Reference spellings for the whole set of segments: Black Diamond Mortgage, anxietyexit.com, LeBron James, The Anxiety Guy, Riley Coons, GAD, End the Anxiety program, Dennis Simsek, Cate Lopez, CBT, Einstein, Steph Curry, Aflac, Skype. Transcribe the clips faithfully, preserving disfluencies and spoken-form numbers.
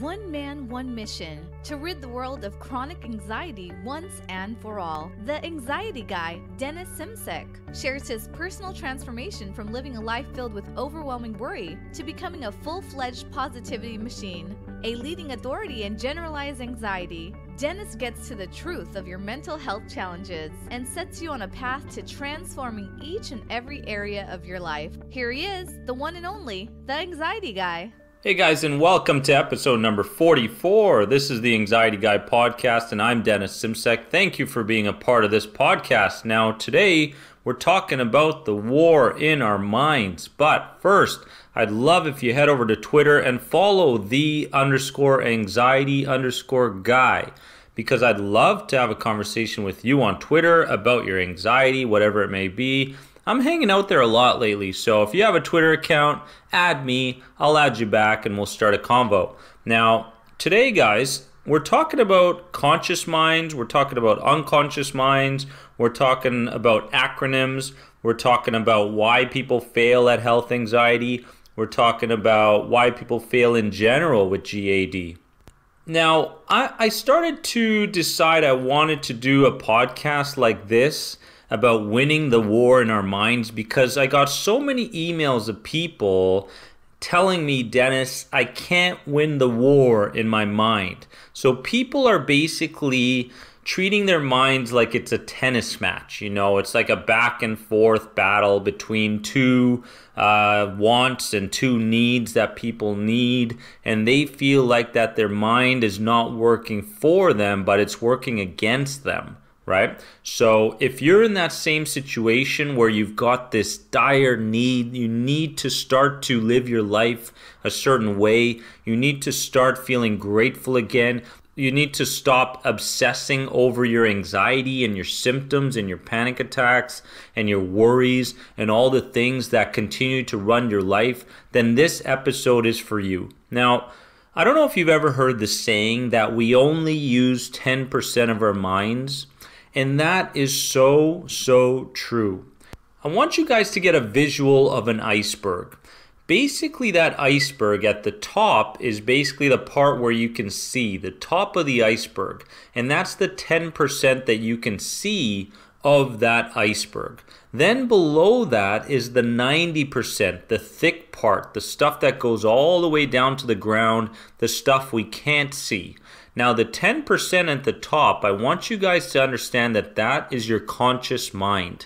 One man, one mission, to rid the world of chronic anxiety once and for all. The Anxiety Guy, Dennis Simsek, shares his personal transformation from living a life filled with overwhelming worry to becoming a full-fledged positivity machine. A leading authority in generalized anxiety, Dennis gets to the truth of your mental health challenges and sets you on a path to transforming each and every area of your life. Here he is, the one and only, The Anxiety Guy. Hey guys, and welcome to episode number forty-four. This is the Anxiety Guy podcast, and I'm Dennis Simsek. Thank you for being a part of this podcast. Now, today, we're talking about the war in our minds. But first, I'd love if you head over to Twitter and follow the underscore anxiety underscore guy, because I'd love to have a conversation with you on Twitter about your anxiety, whatever it may be. I'm hanging out there a lot lately, so if you have a Twitter account, add me, I'll add you back, and we'll start a convo. Now, today, guys, we're talking about conscious minds, we're talking about unconscious minds, we're talking about acronyms, we're talking about why people fail at health anxiety, we're talking about why people fail in general with G A D. Now, I, I started to decide I wanted to do a podcast like this about winning the war in our minds because I got so many emails of people telling me, Dennis, I can't win the war in my mind. So people are basically treating their minds like it's a tennis match. You know, it's like a back and forth battle between two uh, wants and two needs that people need. And they feel like that their mind is not working for them, but it's working against them, right? So if you're in that same situation where you've got this dire need, you need to start to live your life a certain way. You need to start feeling grateful again. You need to stop obsessing over your anxiety and your symptoms and your panic attacks and your worries and all the things that continue to run your life. Then this episode is for you. Now, I don't know if you've ever heard the saying that we only use ten percent of our minds, and that is so, so true. I want you guys to get a visual of an iceberg. Basically, that iceberg at the top is basically the part where you can see the top of the iceberg, and that's the ten percent that you can see of that iceberg. Then below that is the ninety percent, the thick part, the stuff that goes all the way down to the ground, the stuff we can't see. Now, the ten percent at the top, I want you guys to understand that that is your conscious mind.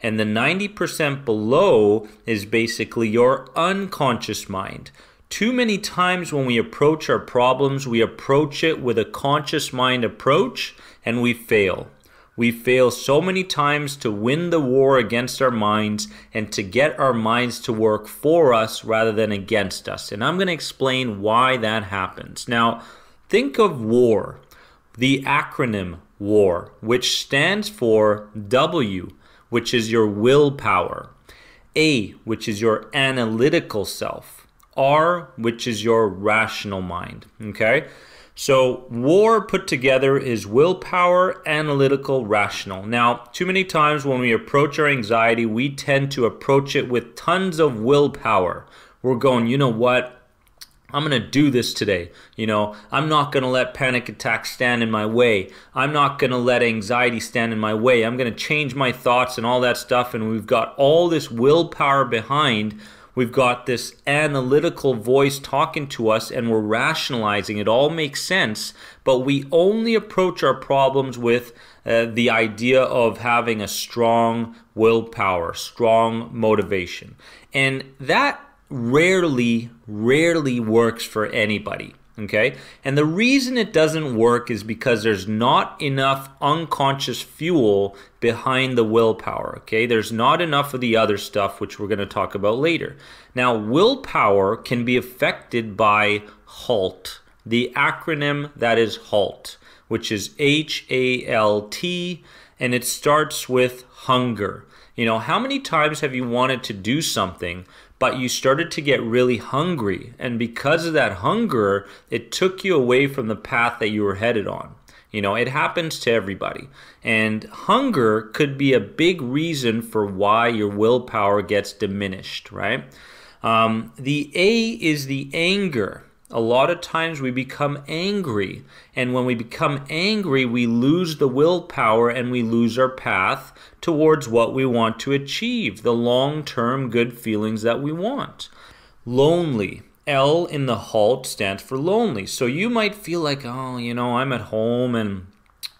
And the ninety percent below is basically your unconscious mind. Too many times when we approach our problems, we approach it with a conscious mind approach, and we fail. We fail so many times to win the war against our minds and to get our minds to work for us rather than against us. And I'm going to explain why that happens. Now, think of war, the acronym WAR, which stands for W, which is your willpower, A, which is your analytical self, R, which is your rational mind, okay? So WAR put together is willpower, analytical, rational. Now, too many times when we approach our anxiety, we tend to approach it with tons of willpower. We're going, you know what? I'm going to do this today. You know, I'm not going to let panic attacks stand in my way. I'm not going to let anxiety stand in my way. I'm going to change my thoughts and all that stuff. And we've got all this willpower behind. We've got this analytical voice talking to us and we're rationalizing. It all makes sense, but we only approach our problems with uh, the idea of having a strong willpower, strong motivation. And that rarely, rarely works for anybody, okay? And the reason it doesn't work is because there's not enough unconscious fuel behind the willpower, okay? There's not enough of the other stuff, which we're going to talk about later. Now, willpower can be affected by HALT, the acronym that is HALT, which is H A L T, and it starts with hunger. You know, how many times have you wanted to do something, but you started to get really hungry, and because of that hunger, it took you away from the path that you were headed on? You know, it happens to everybody, and hunger could be a big reason for why your willpower gets diminished, right? Um, the A is the anger. A lot of times we become angry, and when we become angry, we lose the willpower and we lose our path towards what we want to achieve, the long-term good feelings that we want. Lonely. L in the halt stands for lonely. So you might feel like, oh, you know, I'm at home and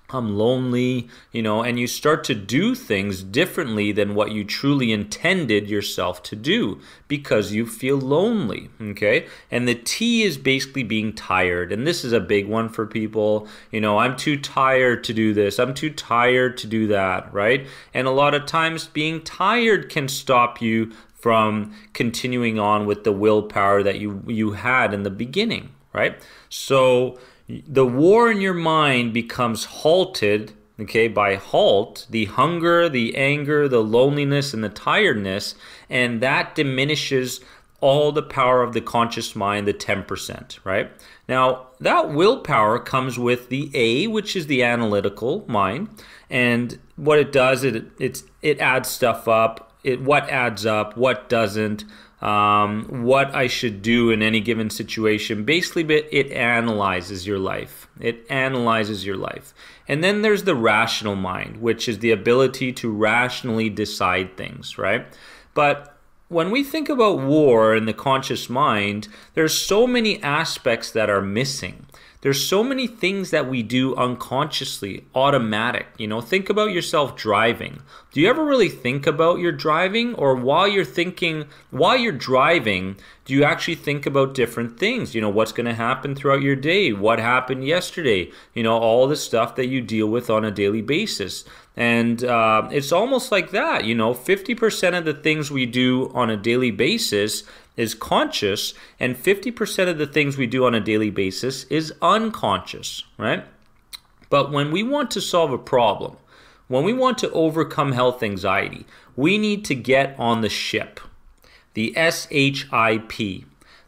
I'm lonely, you know, and you start to do things differently than what you truly intended yourself to do because you feel lonely, okay? And the T is basically being tired, and this is a big one for people. You know, I'm too tired to do this. I'm too tired to do that, right? And a lot of times being tired can stop you from continuing on with the willpower that you, you had in the beginning, right? So the war in your mind becomes halted, okay, by halt, the hunger, the anger, the loneliness, and the tiredness, and that diminishes all the power of the conscious mind, the ten percent, right? Now, that willpower comes with the A, which is the analytical mind, and what it does, it, it's, it adds stuff up, it, what adds up, what doesn't, Um, what I should do in any given situation. Basically, it analyzes your life. It analyzes your life. And then there's the rational mind, which is the ability to rationally decide things, right? But when we think about war and the conscious mind, there's so many aspects that are missing. There's so many things that we do unconsciously, automatic. You know, think about yourself driving. Do you ever really think about your driving, or while you're thinking, while you're driving, do you actually think about different things? You know, what's going to happen throughout your day? What happened yesterday? You know, all the stuff that you deal with on a daily basis. And uh, it's almost like that. You know, fifty percent of the things we do on a daily basis is conscious, and fifty percent of the things we do on a daily basis is unconscious, right? But when we want to solve a problem, when we want to overcome health anxiety, we need to get on the ship, the S H I P,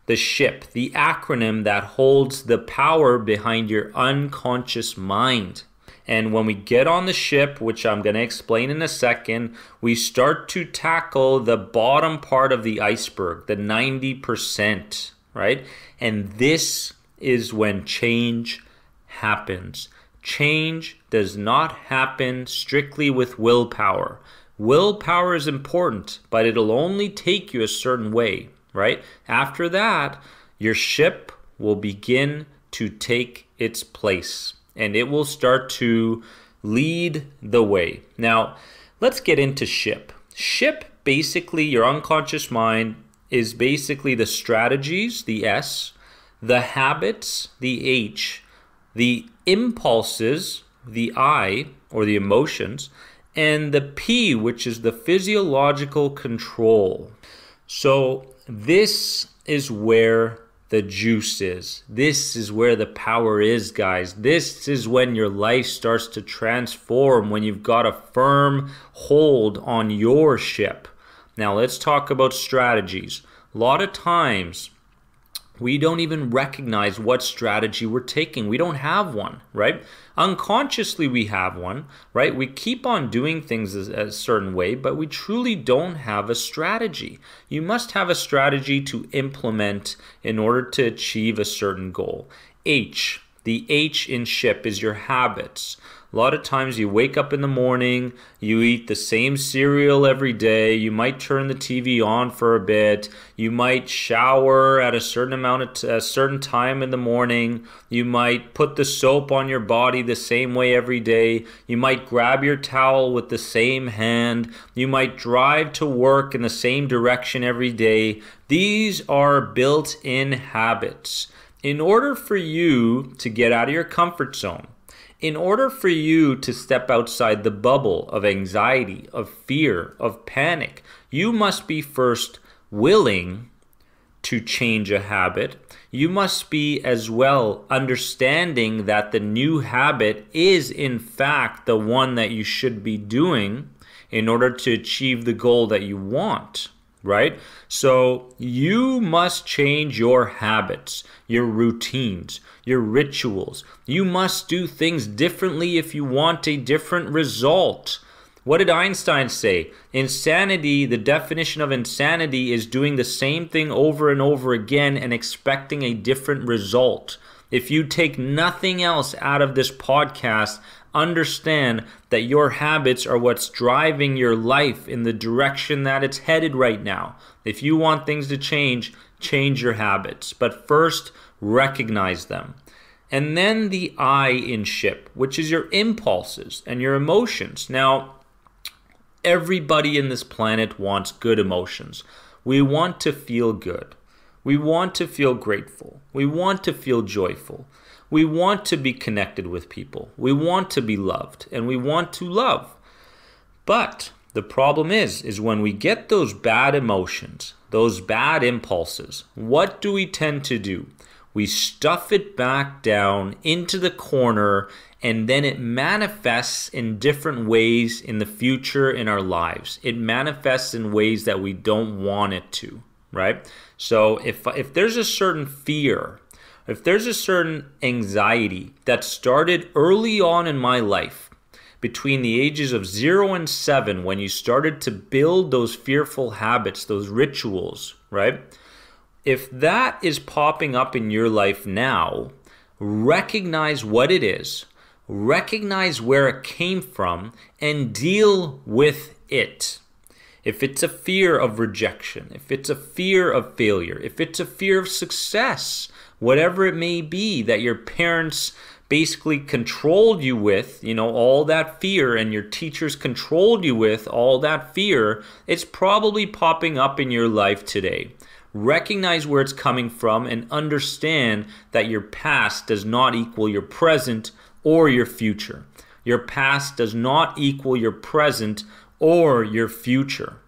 the ship, the acronym that holds the power behind your unconscious mind. And when we get on the ship, which I'm going to explain in a second, we start to tackle the bottom part of the iceberg, the ninety percent, right? And this is when change happens. Change does not happen strictly with willpower. Willpower is important, but it'll only take you a certain way, right? After that, your ship will begin to take its place, and it will start to lead the way. Now, let's get into ship. Ship, basically, your unconscious mind is basically the strategies, the S, the habits, the H, the impulses, the I, or the emotions, and the P, which is the physiological control. So this is where the juice is. This is where the power is, guys. This is when your life starts to transform, when you've got a firm hold on your ship. Now let's talk about strategies. A lot of times we don't even recognize what strategy we're taking. We don't have one, right? Unconsciously we have one, right? We keep on doing things a certain way, but we truly don't have a strategy. You must have a strategy to implement in order to achieve a certain goal. H, the H in ship is your habits. A lot of times you wake up in the morning, you eat the same cereal every day, you might turn the T V on for a bit, you might shower at a certain amount of t- a certain time in the morning, you might put the soap on your body the same way every day, you might grab your towel with the same hand, you might drive to work in the same direction every day. These are built-in habits. In order for you to get out of your comfort zone, in order for you to step outside the bubble of anxiety, of fear, of panic, you must be first willing to change a habit. You must be as well understanding that the new habit is in fact the one that you should be doing in order to achieve the goal that you want, right? So you must change your habits, your routines, your rituals. You must do things differently if you want a different result. What did Einstein say? Insanity, the definition of insanity is doing the same thing over and over again and expecting a different result. If you take nothing else out of this podcast, understand that your habits are what's driving your life in the direction that it's headed right now. If you want things to change, change your habits. But first, recognize them. And then the I in ship, which is your impulses and your emotions. Now, everybody in this planet wants good emotions. We want to feel good. We want to feel grateful. We want to feel joyful. We want to be connected with people. We want to be loved, and we want to love. But the problem is, is when we get those bad emotions, those bad impulses, what do we tend to do? We stuff it back down into the corner, and then it manifests in different ways in the future in our lives. It manifests in ways that we don't want it to, right? So if, if there's a certain fear, if there's a certain anxiety that started early on in my life, between the ages of zero and seven, when you started to build those fearful habits, those rituals, right? If that is popping up in your life now, recognize what it is. Recognize where it came from and deal with it. If it's a fear of rejection, if it's a fear of failure, if it's a fear of success, whatever it may be that your parents basically controlled you with, you know, all that fear, and your teachers controlled you with all that fear, it's probably popping up in your life today. Recognize where it's coming from and understand that your past does not equal your present or your future. Your past does not equal your present or your future.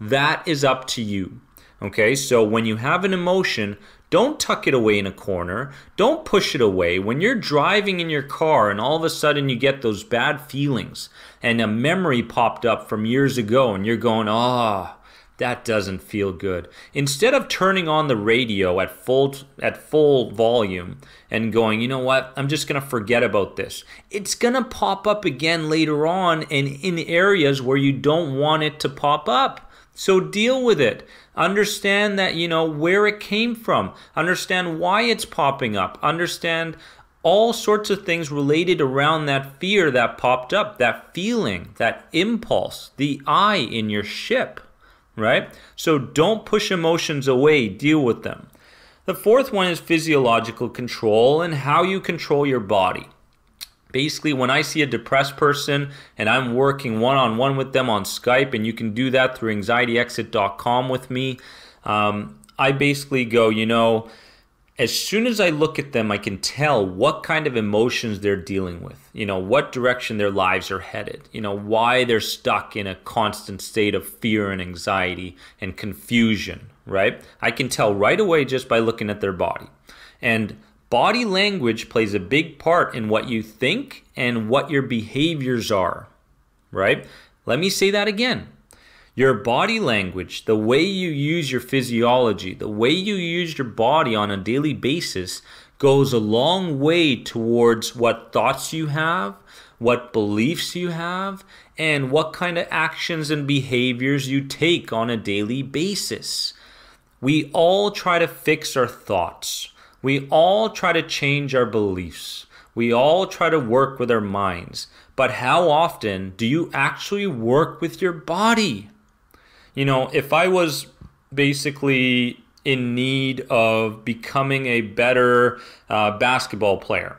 That is up to you. Okay, so when you have an emotion, don't tuck it away in a corner. Don't push it away. When you're driving in your car and all of a sudden you get those bad feelings and a memory popped up from years ago and you're going, ah, oh, that doesn't feel good. Instead of turning on the radio at full at full volume and going, you know what, I'm just gonna forget about this. It's gonna pop up again later on and in areas where you don't want it to pop up. So deal with it. Understand that, you know, where it came from. Understand why it's popping up. Understand all sorts of things related around that fear that popped up, that feeling, that impulse, the I in your ship. Right? So don't push emotions away, deal with them. The fourth one is physiological control and how you control your body. Basically, when I see a depressed person and I'm working one-on-one with them on Skype, and you can do that through anxiety exit dot com with me, um, I basically go, you know, as soon as I look at them, I can tell what kind of emotions they're dealing with, you know, what direction their lives are headed, you know, why they're stuck in a constant state of fear and anxiety and confusion, right? I can tell right away just by looking at their body. And body language plays a big part in what you think and what your behaviors are, right? Let me say that again. Your body language, the way you use your physiology, the way you use your body on a daily basis goes a long way towards what thoughts you have, what beliefs you have, and what kind of actions and behaviors you take on a daily basis. We all try to fix our thoughts. We all try to change our beliefs. We all try to work with our minds. But how often do you actually work with your body? You know, if I was basically in need of becoming a better uh, basketball player,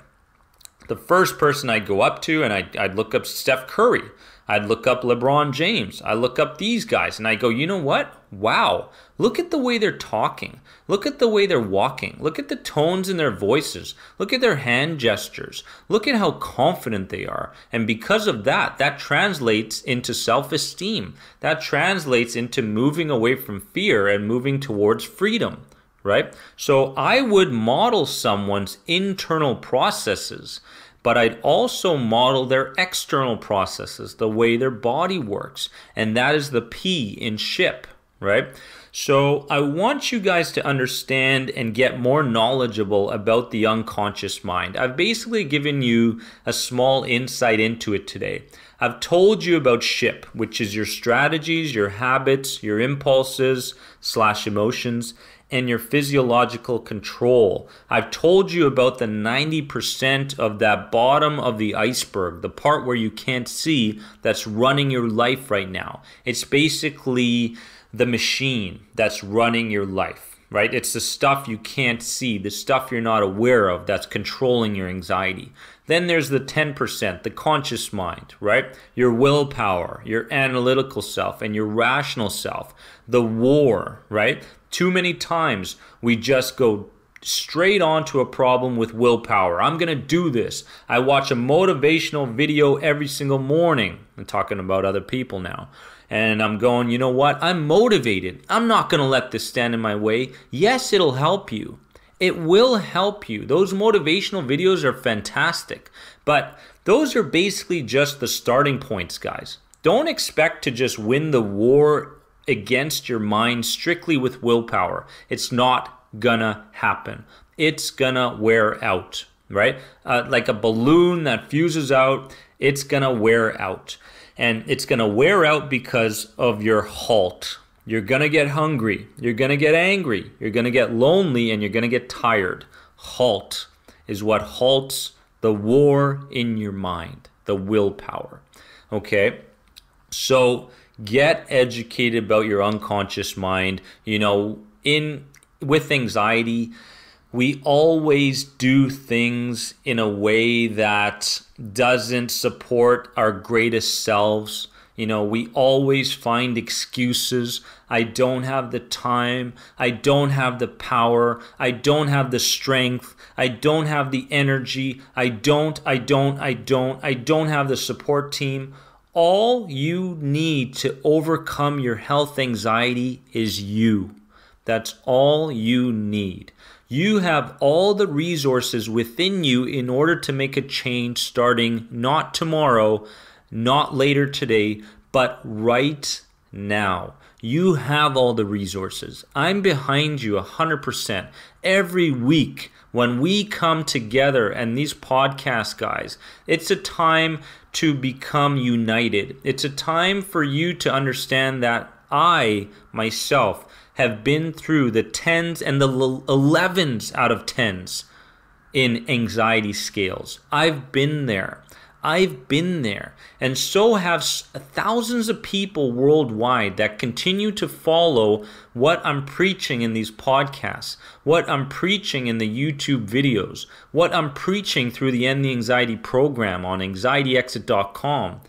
the first person I'd go up to and I'd, I'd look up Steph Curry. I'd look up LeBron James. I look up these guys and I go, you know what? Wow, look at the way they're talking. Look at the way they're walking. Look at the tones in their voices. Look at their hand gestures. Look at how confident they are. And because of that, that translates into self-esteem. That translates into moving away from fear and moving towards freedom, right? So I would model someone's internal processes, but I'd also model their external processes, the way their body works. And that is the P in ship, right? So I want you guys to understand and get more knowledgeable about the unconscious mind. I've basically given you a small insight into it today. I've told you about S H I P, which is your strategies, your habits, your impulses slash emotions, and your physiological control. I've told you about the ninety percent of that bottom of the iceberg, the part where you can't see that's running your life right now. It's basically the machine that's running your life, right? It's the stuff you can't see, the stuff you're not aware of that's controlling your anxiety. Then there's the ten percent, the conscious mind, right? Your willpower, your analytical self, and your rational self. The war, right? Too many times we just go straight on to a problem with willpower. I'm gonna do this. I watch a motivational video every single morning. I'm talking about other people now. And I'm going, you know what? I'm motivated. I'm not gonna let this stand in my way. Yes, it'll help you. It will help you. Those motivational videos are fantastic. But those are basically just the starting points, guys. Don't expect to just win the war against your mind strictly with willpower. It's not gonna happen. It's gonna wear out, right? Uh, like a balloon that fuses out, it's gonna wear out. And it's gonna wear out because of your halt. You're gonna get hungry, you're gonna get angry, you're gonna get lonely, and you're gonna get tired. Halt is what halts the war in your mind, the willpower, okay? So get educated about your unconscious mind. You know, in with anxiety, we always do things in a way that doesn't support our greatest selves. You know, we always find excuses. I don't have the time. I don't have the power. I don't have the strength. I don't have the energy. I don't, I don't, I don't, I don't have the support team. All you need to overcome your health anxiety is you. That's all you need. You have all the resources within you in order to make a change starting not tomorrow, not later today, but right now. You have all the resources. I'm behind you one hundred percent. Every week when we come together and these podcast guys, it's a time to become united. It's a time for you to understand that I, myself, have been through the tens and the elevens out of tens in anxiety scales. I've been there. I've been there. And so have thousands of people worldwide that continue to follow what I'm preaching in these podcasts, what I'm preaching in the YouTube videos, what I'm preaching through the End the Anxiety program on anxiety exit dot com.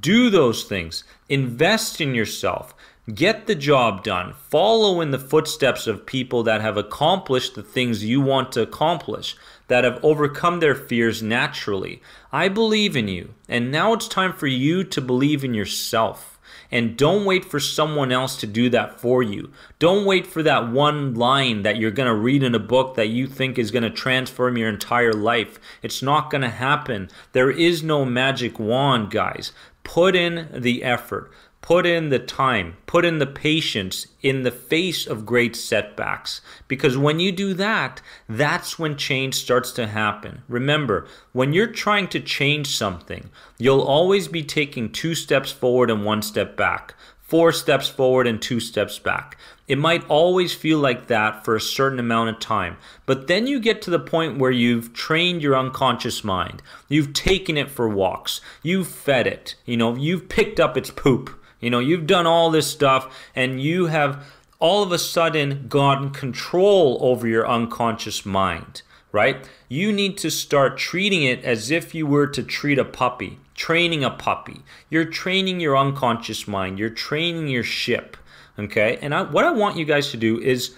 Do those things. Invest in yourself. Get the job done. Follow in the footsteps of people that have accomplished the things you want to accomplish, that have overcome their fears naturally. I believe in you, and now it's time for you to believe in yourself. And don't wait for someone else to do that for you. Don't wait for that one line that you're gonna read in a book that you think is gonna transform your entire life. It's not gonna happen. There is no magic wand, guys. Put in the effort. Put in the time, put in the patience in the face of great setbacks. Because when you do that, that's when change starts to happen. Remember, when you're trying to change something, you'll always be taking two steps forward and one step back, four steps forward and two steps back. It might always feel like that for a certain amount of time. But then you get to the point where you've trained your unconscious mind. You've taken it for walks. You've fed it. You know, you've picked up its poop. You know, you've done all this stuff and you have all of a sudden gotten control over your unconscious mind, right? You need to start treating it as if you were to treat a puppy, training a puppy. You're training your unconscious mind. You're training your ship, okay? And I, what I want you guys to do is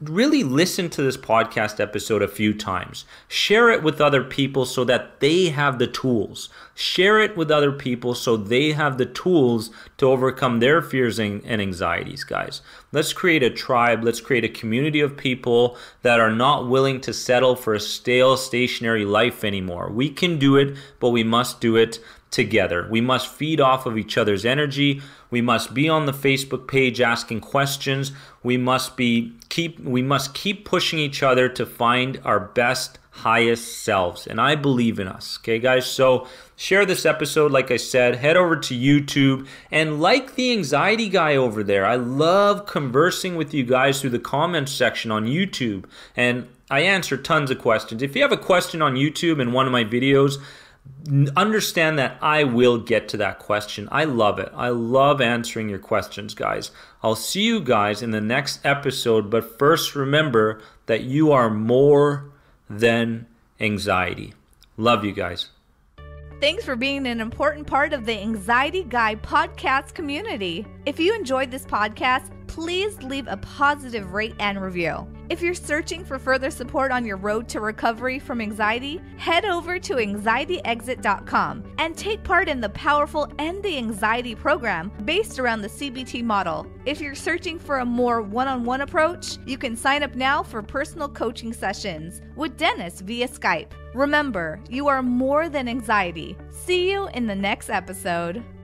really listen to this podcast episode a few times. Share it with other people so that they have the tools. Share it with other people so they have the tools to overcome their fears and anxieties, guys. Let's create a tribe. Let's create a community of people that are not willing to settle for a stale, stationary life anymore. We can do it, but we must do it together. We must feed off of each other's energy. We must be on the Facebook page asking questions. We must be keep we must keep pushing each other to find our best, highest selves. And I believe in us. Okay, guys? So share this episode, like I said. Head over to YouTube and like The Anxiety Guy over there. I love conversing with you guys through the comments section on YouTube. And I answer tons of questions. If you have a question on YouTube in one of my videos, understand that I will get to that question. I love it. I love answering your questions, guys. I'll see you guys in the next episode, but first remember that you are more than anxiety. Love you guys. Thanks for being an important part of the Anxiety Guy podcast community. If you enjoyed this podcast, please leave a positive rate and review. If you're searching for further support on your road to recovery from anxiety, head over to anxiety exit dot com and take part in the powerful End the Anxiety program based around the C B T model. If you're searching for a more one-on-one approach, you can sign up now for personal coaching sessions with Dennis via Skype. Remember, you are more than anxiety. See you in the next episode.